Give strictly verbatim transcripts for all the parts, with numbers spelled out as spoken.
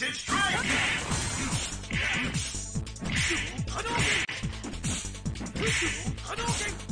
Blazing Strike! Hadouken! Hadouken!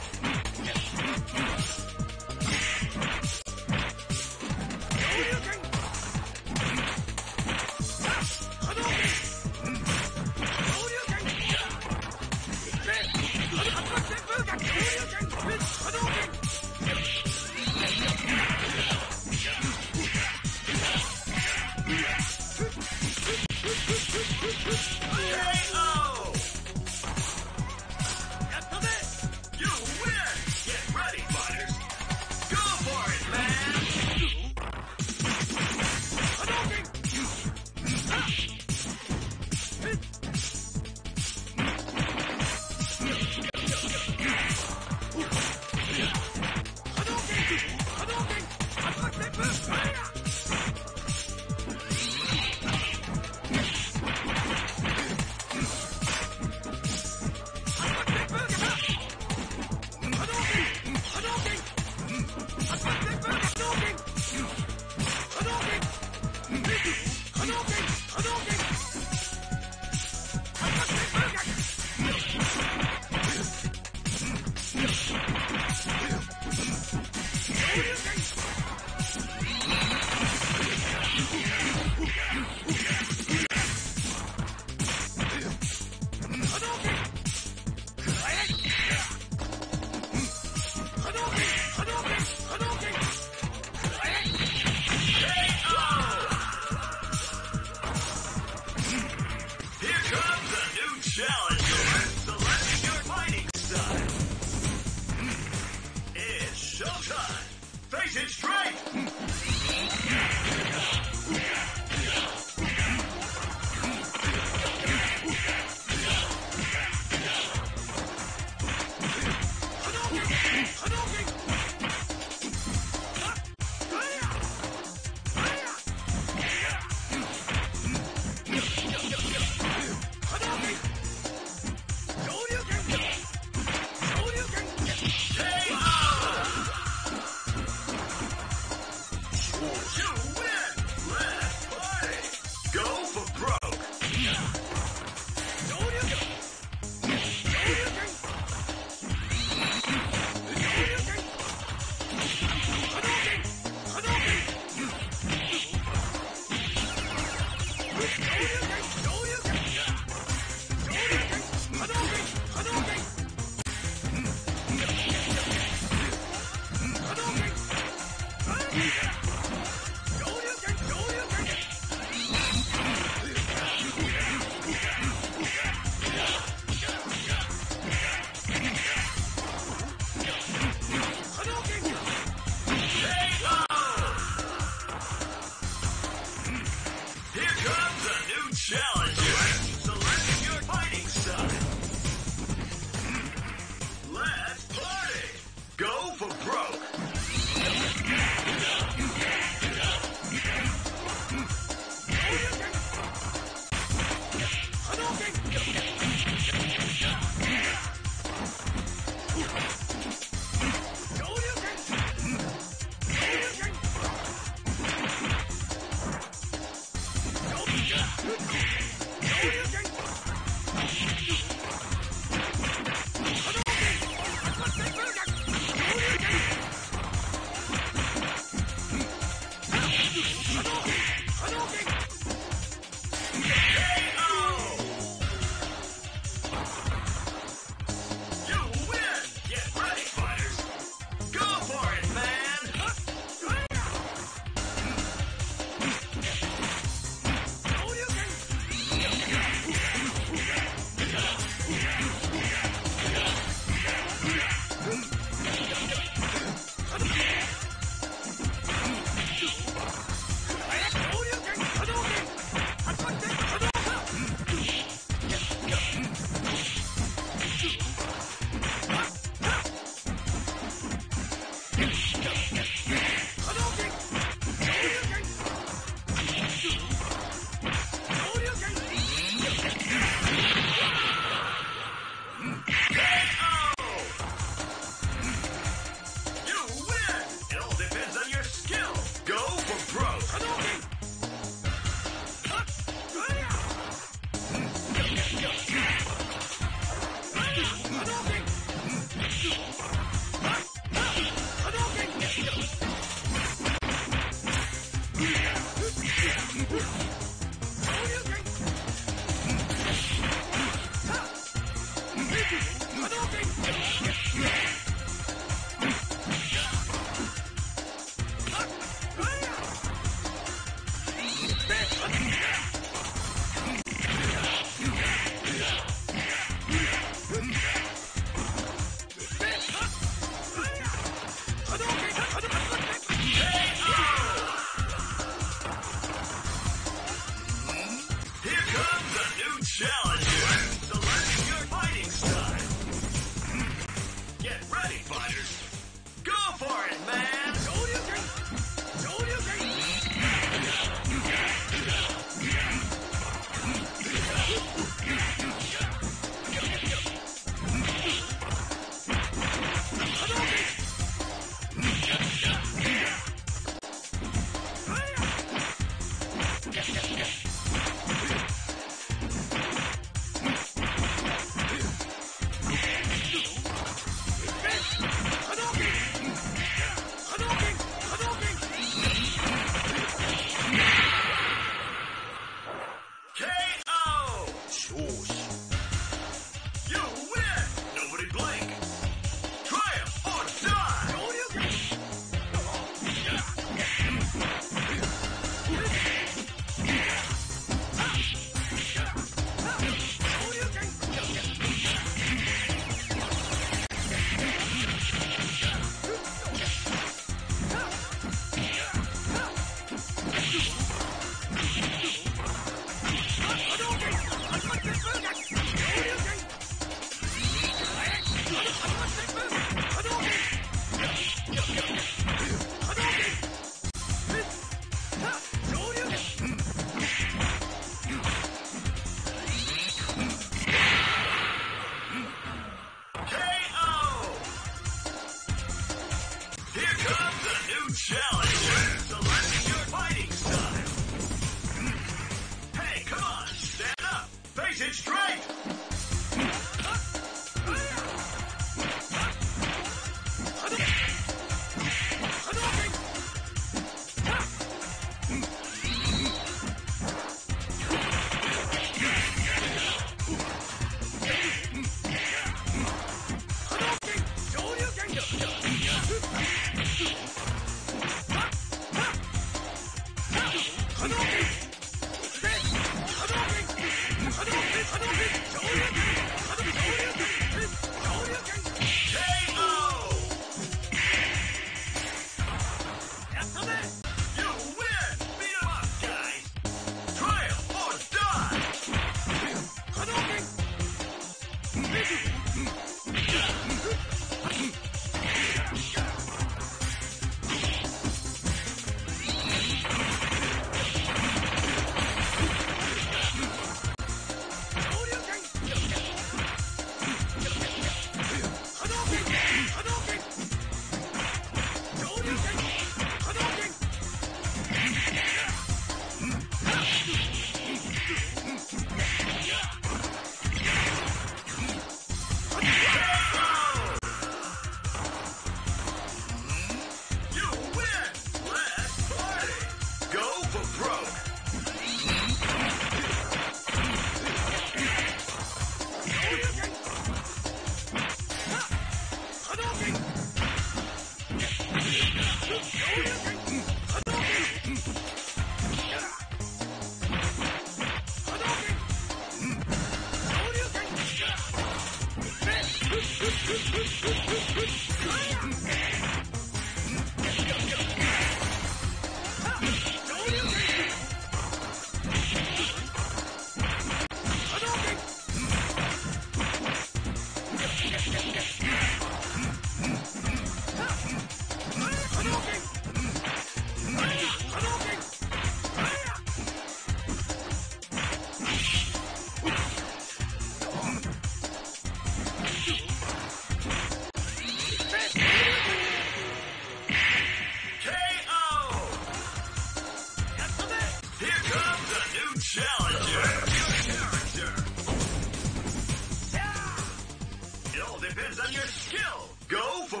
It all depends on your skill. Go for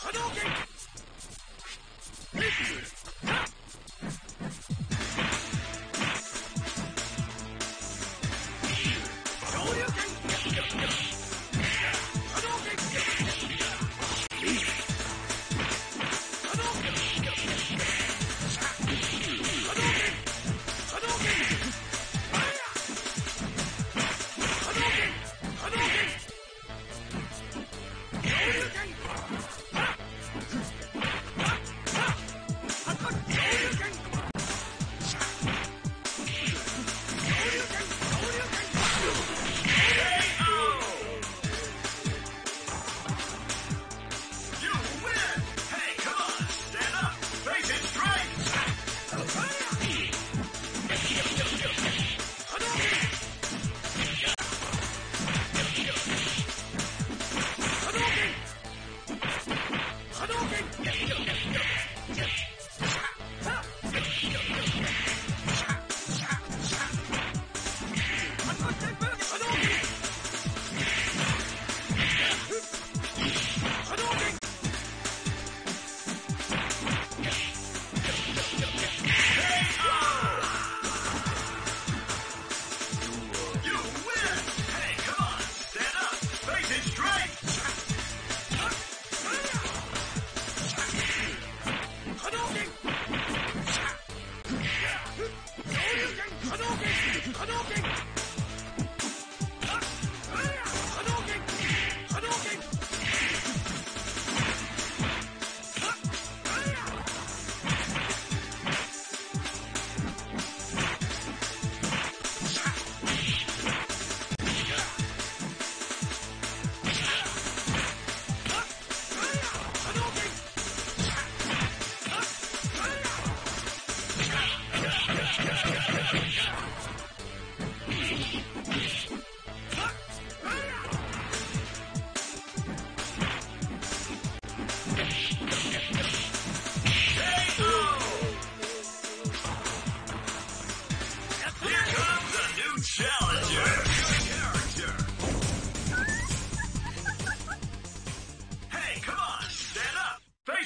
Hadouken!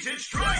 Blazing Strike!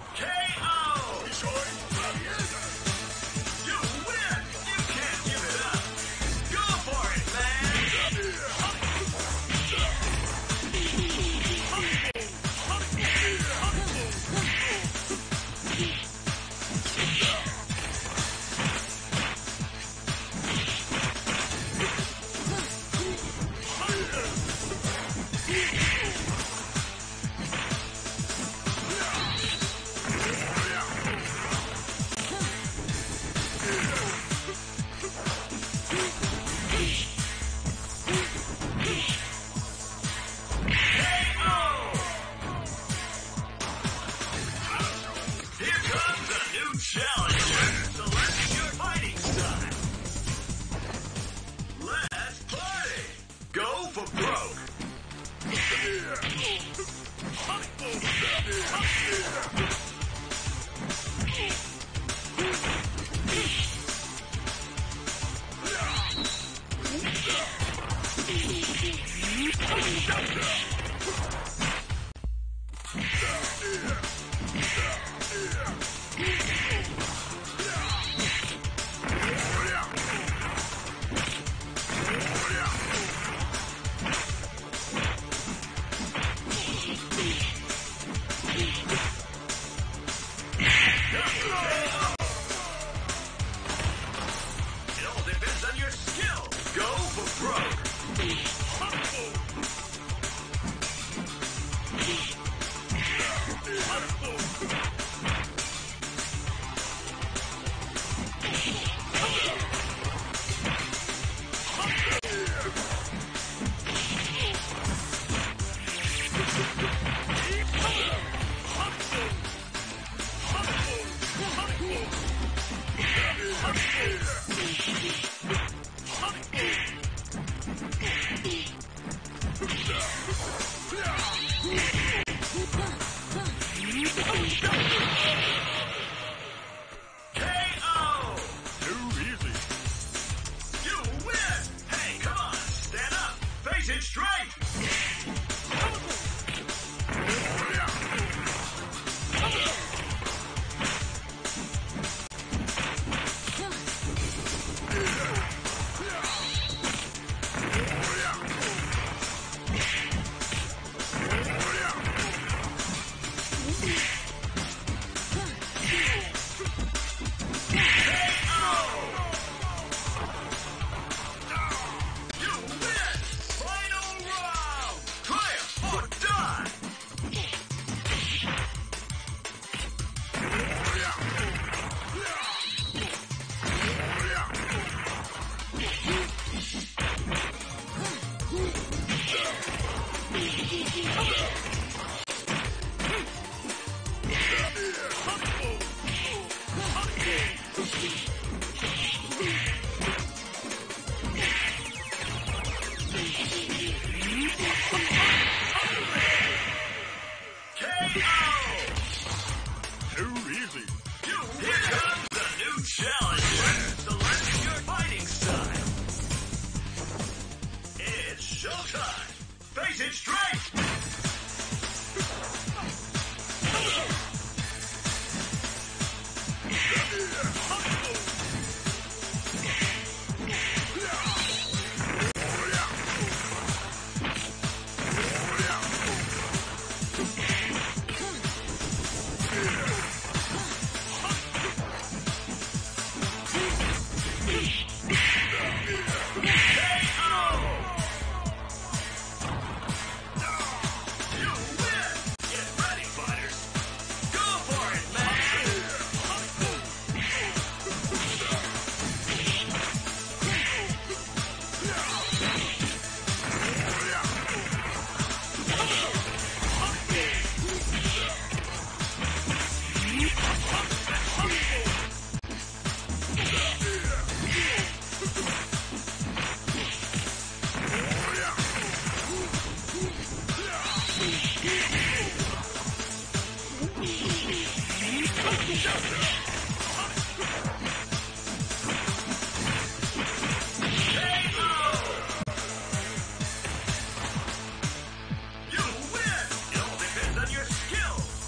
You win! It all depends on your skill.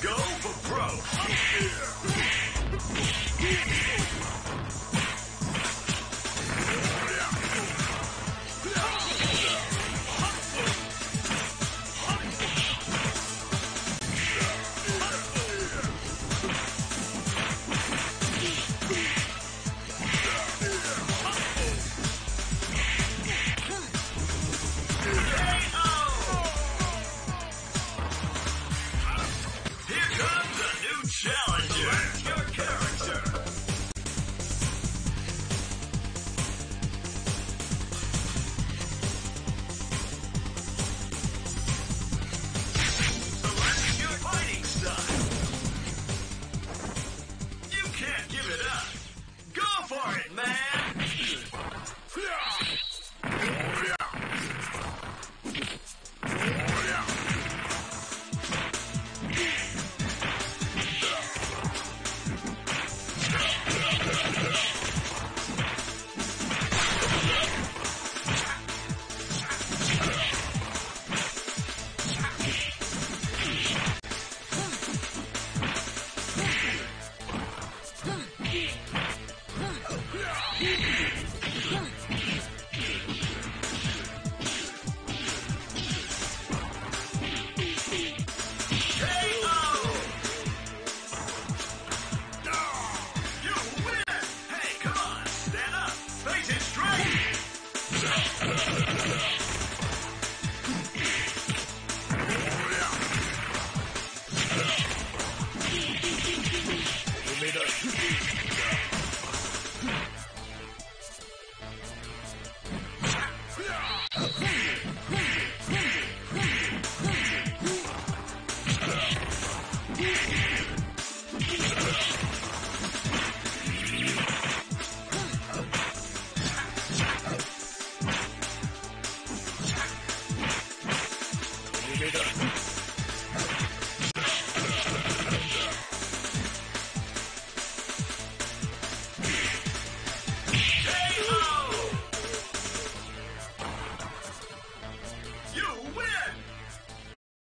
Go for broke.